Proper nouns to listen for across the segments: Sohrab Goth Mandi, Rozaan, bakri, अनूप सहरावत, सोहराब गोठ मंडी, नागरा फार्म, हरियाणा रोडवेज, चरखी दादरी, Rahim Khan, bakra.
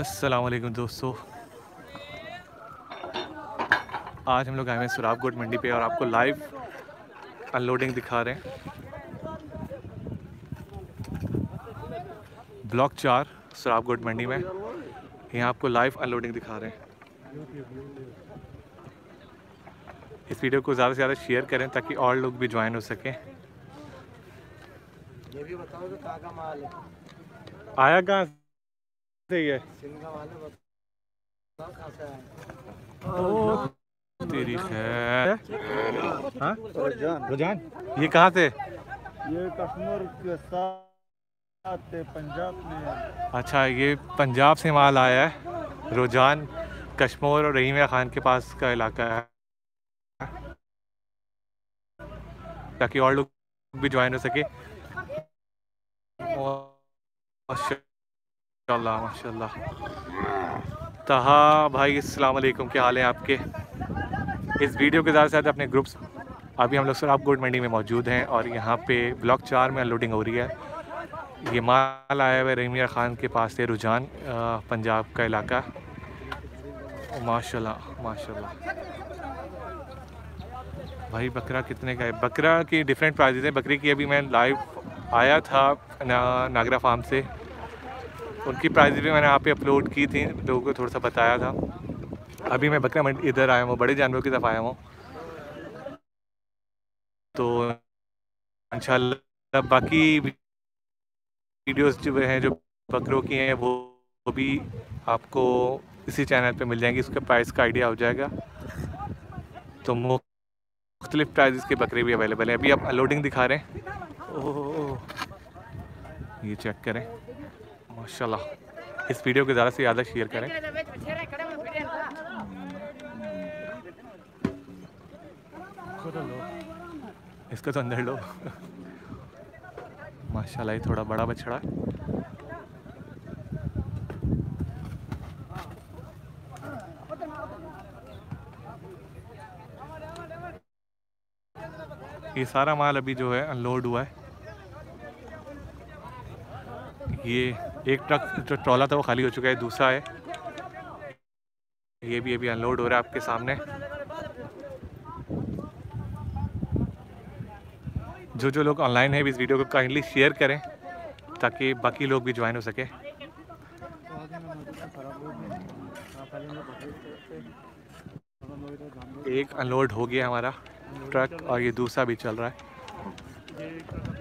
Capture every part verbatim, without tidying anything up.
अस्सलाम वालेकुम दोस्तों, आज हम लोग आए हैं सोहराब गोठ मंडी पे और आपको लाइव अनलोडिंग दिखा रहे हैं। ब्लॉक चार सोहराब गोठ मंडी में यहाँ आपको लाइव अनलोडिंग दिखा रहे हैं। इस वीडियो को ज़्यादा से ज़्यादा शेयर करें ताकि और लोग भी ज्वाइन हो सकें। ये भी बताओ तो कहाँ का माल है, आया कहाँ से है? सिंध का माल है, बताओ कहाँ से आया? ओ तेरी खैर। हाँ रोजान, रोजान ये कहाँ से? ये कश्मीर के साथ पंजाब में। अच्छा, ये पंजाब से माल आया है। रोजान कश्मीर और रहीम खान के पास का इलाका है, ताकि और लोग भी ज्वाइन हो सके। माशाल्लाह माशाल्लाह। तहा भाई अस्सलाम वालेकुम, क्या हाल है आपके? इस वीडियो के साथ साथ अपने ग्रुप्स, अभी हम लोग सोहराब गोठ मंडी में मौजूद हैं और यहाँ पे ब्लॉक चार में अनलोडिंग हो रही है। ये माल आया हुआ है रहीमिया ख़ान के पास से, रुझान पंजाब का इलाका। माशाल्लाह माशाल्लाह। भाई बकरा कितने का है? बकरा की डिफरेंट प्राइजेज हैं। बकरी की अभी मैं लाइव आया था ना, नागरा फार्म से, उनकी प्राइजेज भी मैंने यहाँ पे अपलोड की थी, लोगों को थोड़ा सा बताया था। अभी मैं बकरा मंडी इधर आया हूँ, बड़े जानवरों की तरफ आया हूँ, तो इंशाल्लाह बाकी वीडियोस जो हैं जो बकरों की हैं वो, वो भी आपको इसी चैनल पर मिल जाएंगी, उसका प्राइस का आइडिया हो जाएगा। तो मो मुख्तलिफ प्राइजेस के बकरे भी अवेलेबल हैं। अभी आप अनलोडिंग दिखा रहे हैं। ओह ये चेक करें, माशाल्लाह। इस वीडियो को ज़्यादा से ज़्यादा शेयर करें। इसको तो अंदर लो। माशाल्लाह, ये थोड़ा बड़ा बछड़ा है। ये सारा माल अभी जो है अनलोड हुआ है। ये एक ट्रक जो ट्रॉला था वो खाली हो चुका है, दूसरा है ये भी अभी अनलोड हो रहा है आपके सामने। जो जो लोग ऑनलाइन हैं इस वीडियो को काइंडली शेयर करें ताकि बाकी लोग भी ज्वाइन हो सके। एक अनलोड हो गया हमारा ट्रक और ये दूसरा भी चल रहा है।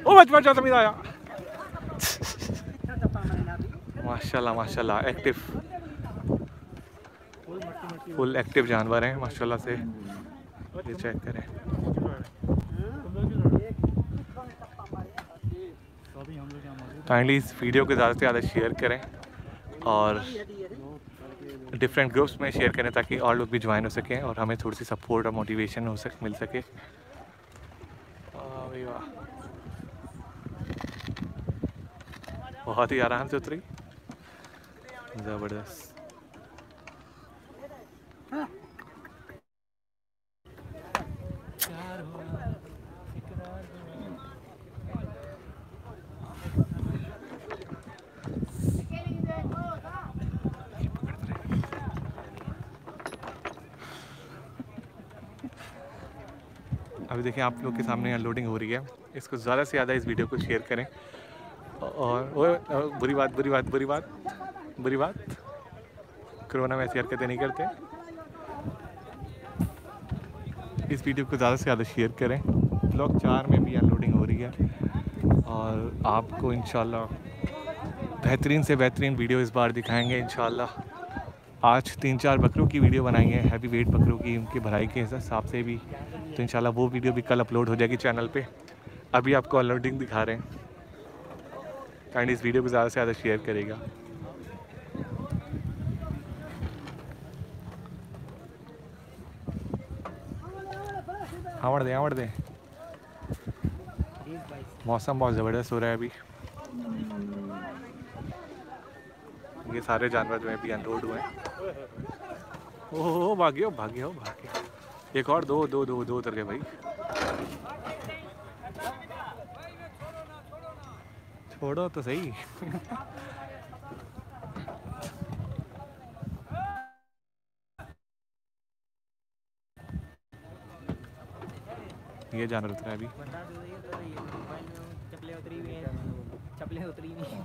ओ बचपन जाता मेरा आया। माशाल्लाह माशाल्लाह, एक्टिव फुल एक्टिव जानवर हैं माशाल्लाह से। ये चेक करें, काइंडली इस वीडियो को ज़्यादा से ज़्यादा शेयर करें और डिफरेंट ग्रुप्स में शेयर करें ताकि और लोग भी ज्वाइन हो सकें और हमें थोड़ी सी सपोर्ट और मोटिवेशन हो सक मिल सके। बहुत ही आराम से उतरी, ज़बरदस्त। अभी देखें आप लोग के सामने अनलोडिंग हो रही है। इसको ज़्यादा से ज़्यादा इस वीडियो को शेयर करें। और वो बुरी बात बुरी बात बुरी बात बुरी बात कोरोना में ऐसी हरकतें नहीं करते। इस वीडियो को ज़्यादा से ज़्यादा शेयर करें। ब्लॉक चार में भी अनलोडिंग हो रही है और आपको इंशाल्लाह बेहतरीन से बेहतरीन वीडियो इस बार दिखाएँगे इंशाल्लाह। आज तीन चार बकरों की वीडियो बनाई है, हैवी वेट बकरों की, उनकी भराई के हिसाब से भी, तो इंशाल्लाह वो वीडियो भी कल अपलोड हो जाएगी चैनल पे। अभी आपको अनलोडिंग दिखा रहे हैं, काइंड इस वीडियो को ज़्यादा से ज़्यादा शेयर करेगा। आवड़ दे आवड़ दे। मौसम बहुत ज़बरदस्त हो रहा है अभी। ये सारे जानवर जो है अभी अनलोड हुए हैं। ओह भाग्यो भाग्यो भाग्यो, एक और दो दो दो दो उतर गए भाई। छोड़ो तो सही। ये जानवर उतरा है अभी। चप्पलें उतरी हुई हैं, चप्पलें उतरी हुई हैं।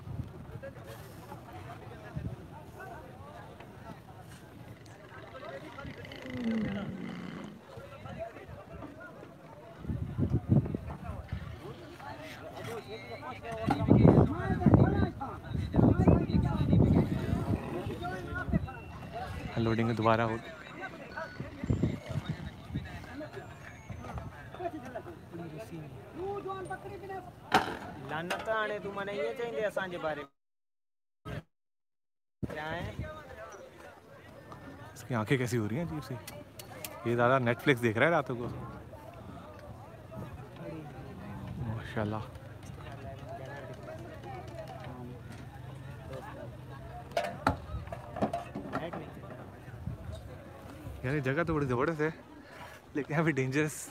लोडिंग दोबारा हो लानत आने तू मने ये चाहिए असान जे बारे क्या है। इसकी आंखें कैसी हो रही हैं अजीब सी। ये दादा नेटफ्लिक्स देख रहा है रातों को माशाल्लाह। यानी जगह तो बड़ी जबरदस्त है लेकिन यहाँ भी डेंजरस।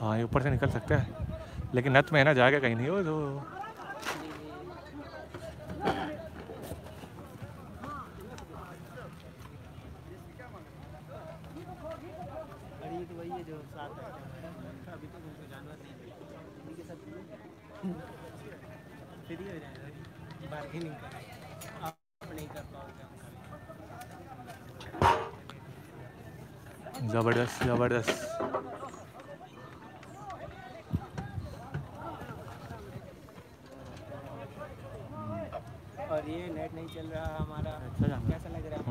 हाँ ये ऊपर से निकल सकता है लेकिन नत में है ना, जाएगा कहीं नहीं हो तो। जबरदस्त जबरदस्त चल रहा हमारा। अच्छा कैसा लग रहा है?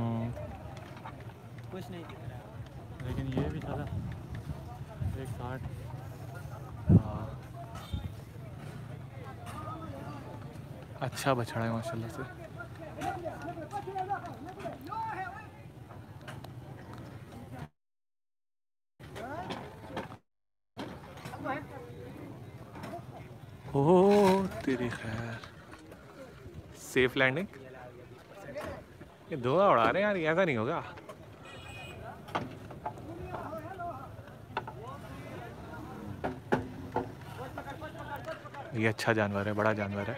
कुछ नहीं दिख रहा लेकिन ये भी साला एक साठ। अच्छा बछड़ा है माशाल्लाह से। हो तेरी खैर सेफ लैंडिंग। ये धुआं उड़ा रहे हैं यार, ऐसा नहीं होगा। ये अच्छा जानवर है, बड़ा जानवर है।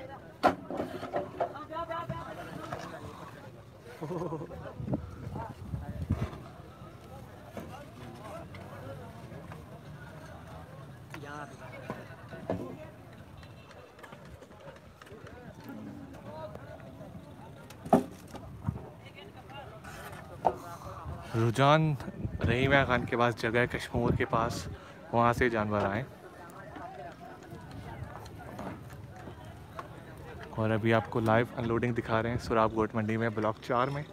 रोज़ान रहीम खान के पास जगह है कश्मीर के पास, वहाँ से जानवर आए। और अभी आपको लाइव अनलोडिंग दिखा रहे हैं सोहराब गोट मंडी में ब्लॉक चार में।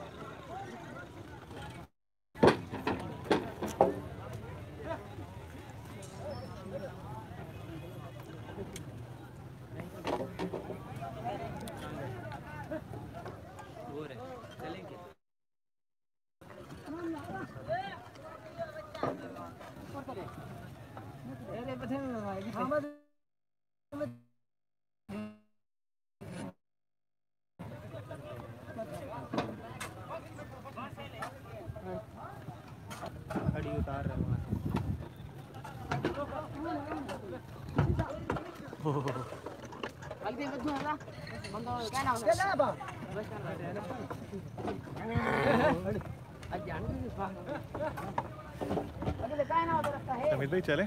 चले चले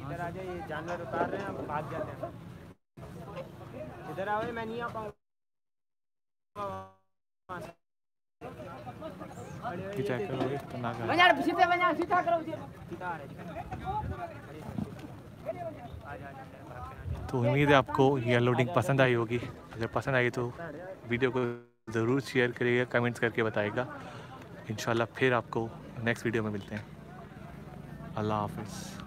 इधर आ जाए, जानवर उतार रहे हैं हम भाग जाते हैं। इधर आओ, मैं नहीं आ पाऊंगा। तो उम्मीद है आपको ये अनलोडिंग पसंद आई होगी। अगर पसंद आई तो वीडियो को ज़रूर शेयर करिएगा, कमेंट्स करके बताएगा। इंशाल्लाह फिर आपको नेक्स्ट वीडियो में मिलते हैं। अल्लाह हाफिज़।